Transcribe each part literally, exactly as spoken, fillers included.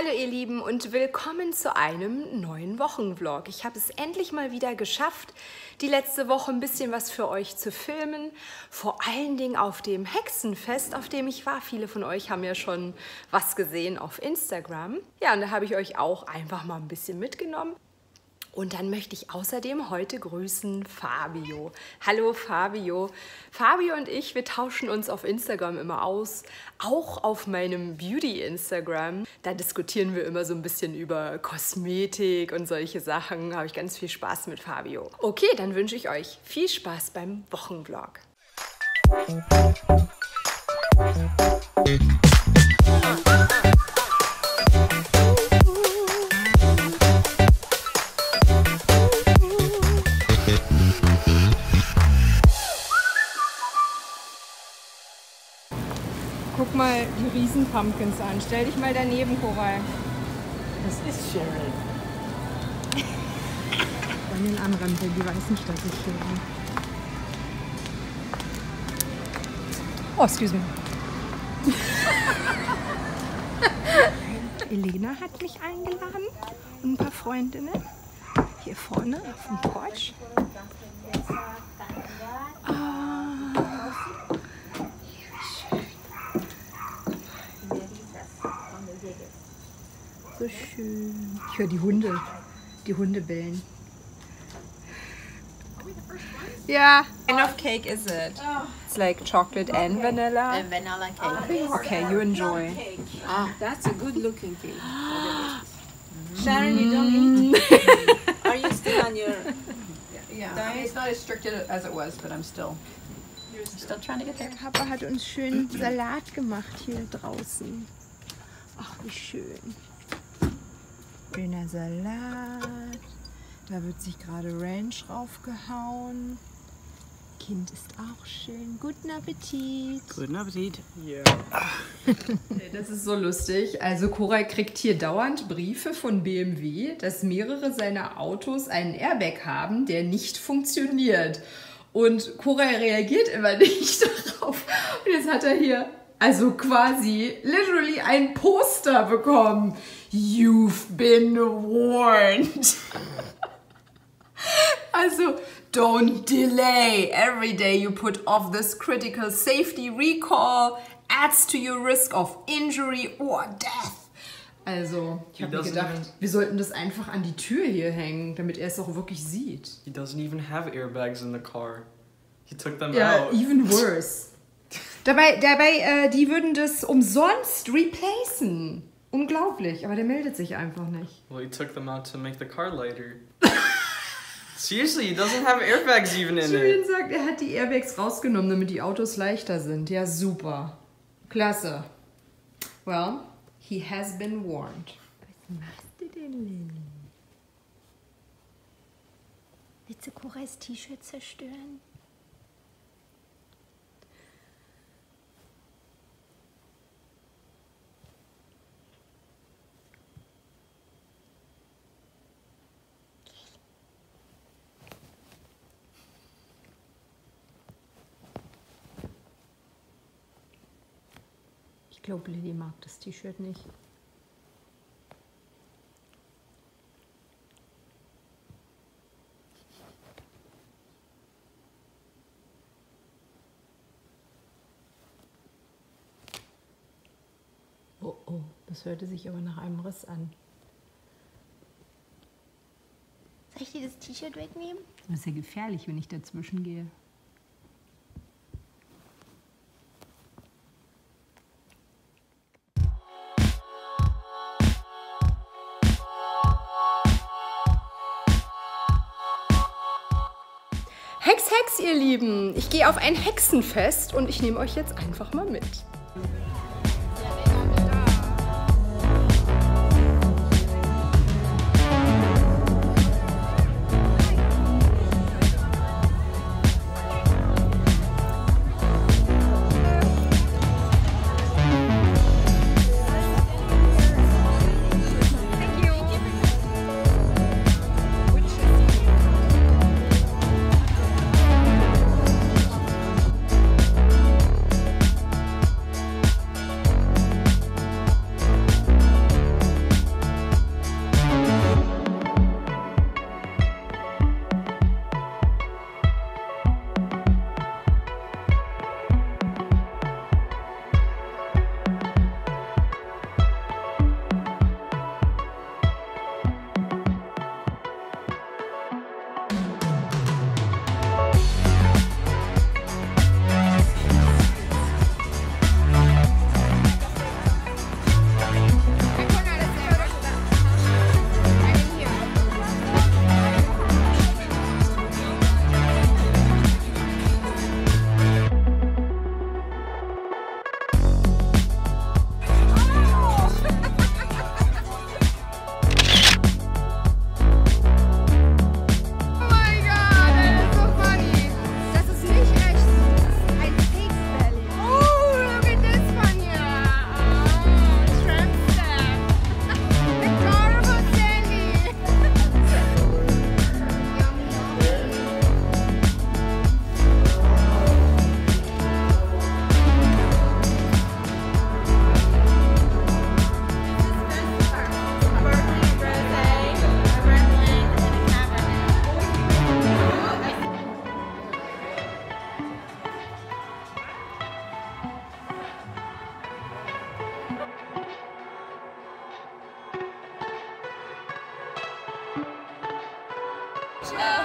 Hallo ihr Lieben und willkommen zu einem neuen Wochenvlog. Ich habe es endlich mal wieder geschafft, die letzte Woche ein bisschen was für euch zu filmen. Vor allen Dingen auf dem Hexenfest, auf dem ich war. Viele von euch haben ja schon was gesehen auf Instagram. Ja, und da habe ich euch auch einfach mal ein bisschen mitgenommen. Und dann möchte ich außerdem heute grüßen Fabio. Hallo Fabio. Fabio und ich, wir tauschen uns auf Instagram immer aus, auch auf meinem Beauty-Instagram. Da diskutieren wir immer so ein bisschen über Kosmetik und solche Sachen. Da habe ich ganz viel Spaß mit Fabio. Okay, dann wünsche ich euch viel Spaß beim Wochenvlog. Guck mal die Riesen-Pumpkins an. Stell dich mal daneben, Koray. Das ist Sharon. Wenn ich ihn anrempel, die weiß nicht, dass ich hier bin. Oh, excuse me. Elena hat mich eingeladen und ein paar Freundinnen. Hier vorne auf dem Porch. Oh. So schön. Ich höre die Hunde, die Hunde bellen. Yeah. What kind of cake is it? It's like chocolate and okay. Vanilla. And vanilla cake. Okay, you enjoy. Ah, that's a good looking cake. Sharon, you don't eat. Are you still on your yeah, diet? It's not as strict as it was, but I'm still. You're still trying to get there. Papa hat uns schön Salat gemacht hier draußen. Ach, wie schön. Schöner Salat. Da wird sich gerade Ranch raufgehauen. Kind ist auch schön. Guten Appetit. Guten Appetit. Yeah. Das ist so lustig. Also Koray kriegt hier dauernd Briefe von B M W, dass mehrere seiner Autos einen Airbag haben, der nicht funktioniert. Und Koray reagiert immer nicht darauf. Und jetzt hat er hier... Also quasi, literally ein Poster bekommen. You've been warned. Also, don't delay. Every day you put off this critical safety recall adds to your risk of injury or death. Also, ich habe mir gedacht, wir sollten das einfach an die Tür hier hängen, damit er es auch wirklich sieht. He doesn't even have airbags in the car. He took them yeah, out. Even worse. Dabei, dabei äh, die würden das umsonst replacen. Unglaublich, aber der meldet sich einfach nicht. Well, he took them out to make the car lighter. Seriously, he doesn't have airbags even in Julian it. Julian sagt, er hat die Airbags rausgenommen, damit die Autos leichter sind. Ja, super. Klasse. Well, he has been warned. Was machst du denn, Lily? Willst du Korays T-Shirt zerstören? Ich glaube, Lily mag das T-Shirt nicht. Oh oh, das hörte sich aber nach einem Riss an. Soll ich dir das T-Shirt wegnehmen? Das ist ja gefährlich, wenn ich dazwischen gehe. Hex, Hex, ihr Lieben! Ich gehe auf ein Hexenfest und ich nehme euch jetzt einfach mal mit. Oh.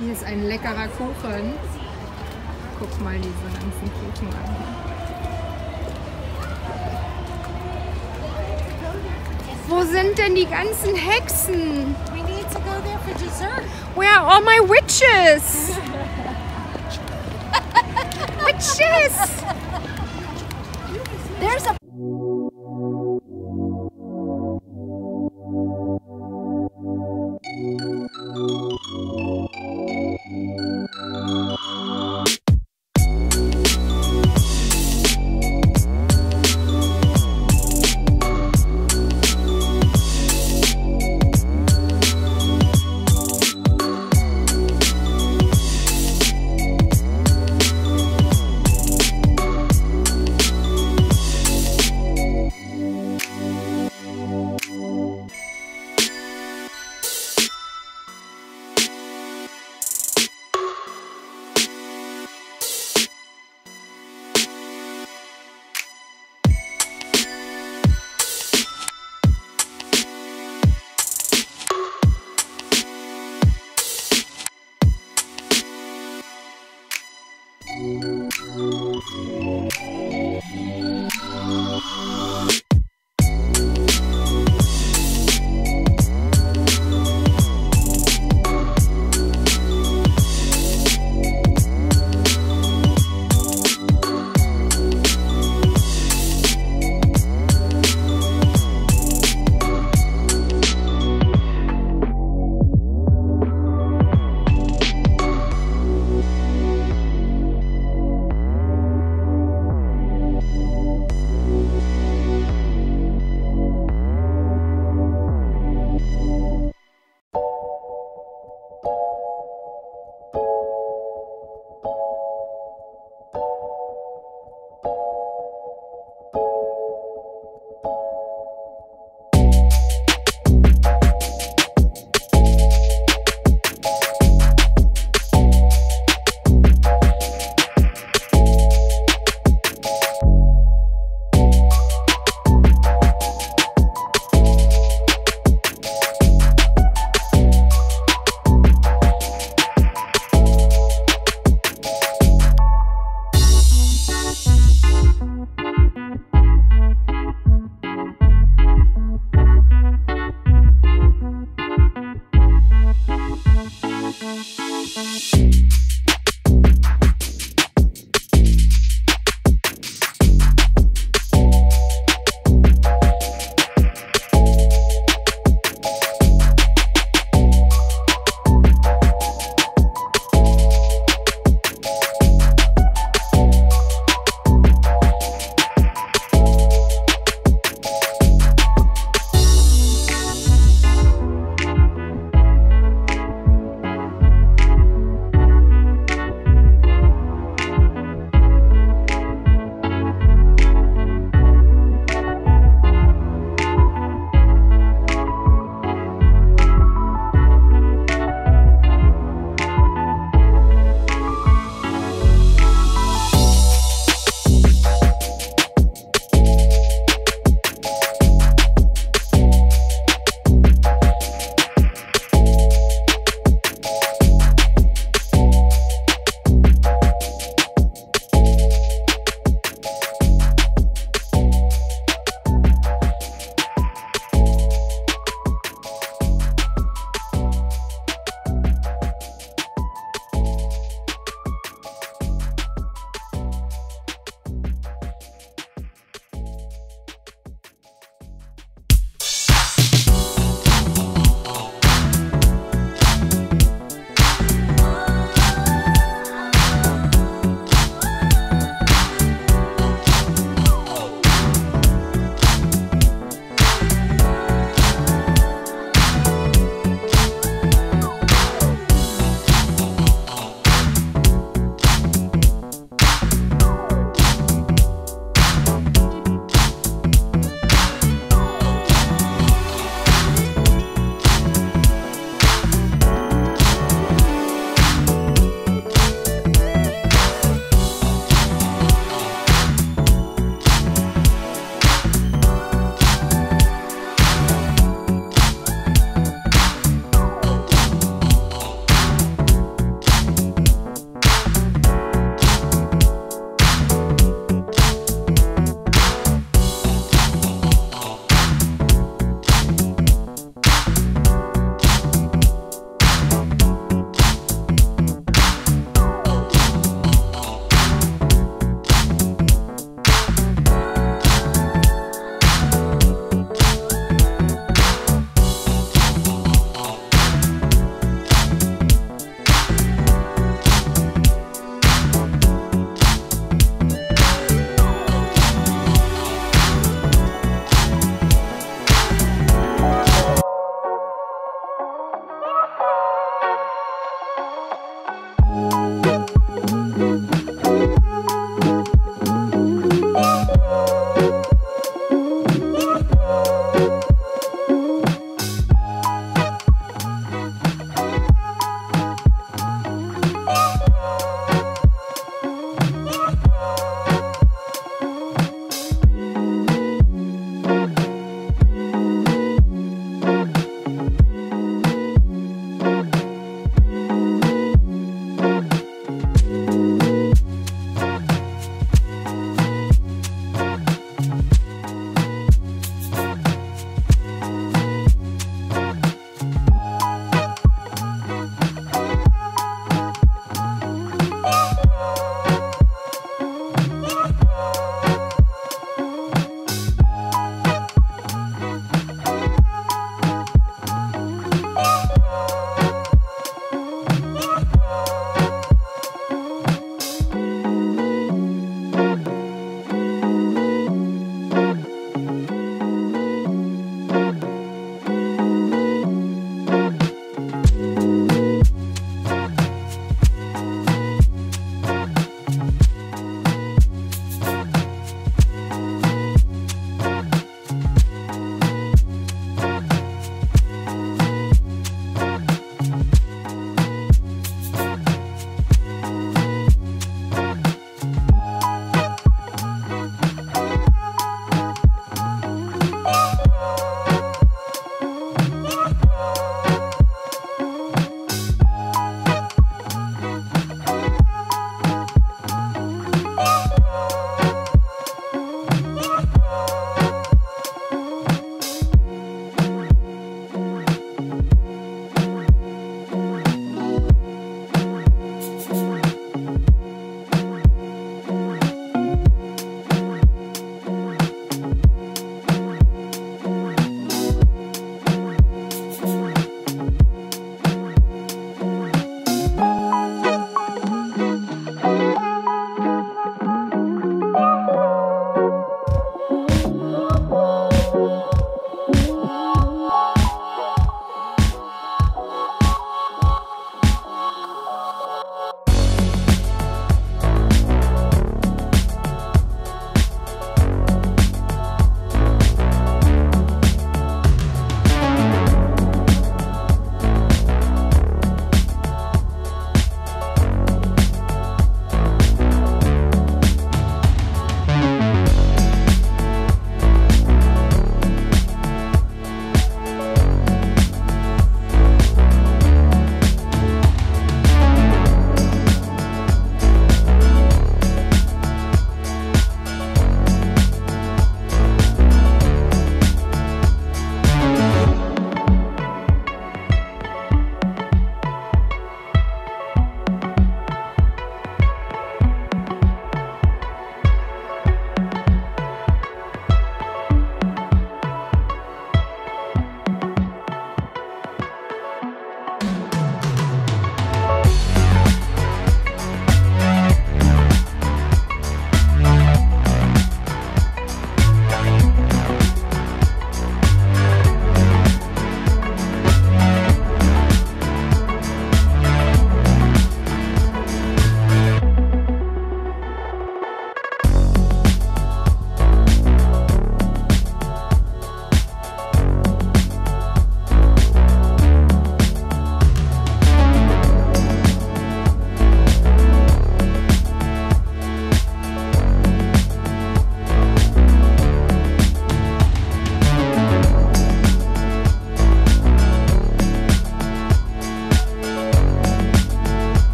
Hier ist ein leckerer Kuchen. Guck mal diese ganzen Kuchen an. Wo sind denn die ganzen Hexen? We need to go there for dessert. Where are all my witches? Witches! There's a